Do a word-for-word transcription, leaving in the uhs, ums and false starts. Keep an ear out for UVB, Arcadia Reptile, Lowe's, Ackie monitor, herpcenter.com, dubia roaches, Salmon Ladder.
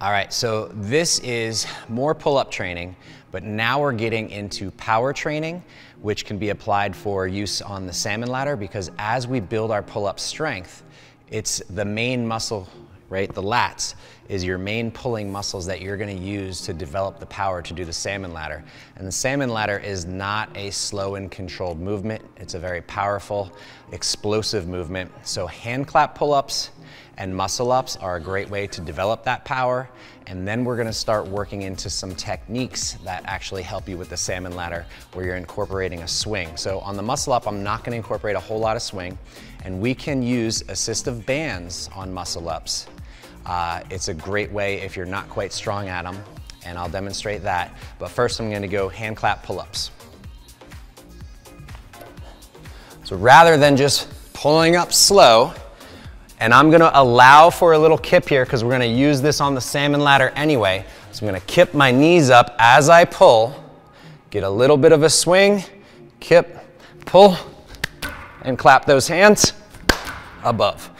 All right, so this is more pull-up training, but now we're getting into power training, which can be applied for use on the salmon ladder, because as we build our pull-up strength, it's the main muscle, right? The lats is your main pulling muscles that you're gonna use to develop the power to do the salmon ladder. And the salmon ladder is not a slow and controlled movement. It's a very powerful, explosive movement. So hand clap pull-ups and muscle ups are a great way to develop that power. And then we're gonna start working into some techniques that actually help you with the salmon ladder, where you're incorporating a swing. So on the muscle up, I'm not gonna incorporate a whole lot of swing, and we can use assistive bands on muscle ups. Uh, it's a great way if you're not quite strong at them, and I'll demonstrate that. But first I'm gonna go hand clap pull-ups. So rather than just pulling up slow, and I'm gonna allow for a little kip here because we're gonna use this on the salmon ladder anyway. So I'm gonna kip my knees up as I pull, get a little bit of a swing, kip, pull, and clap those hands above.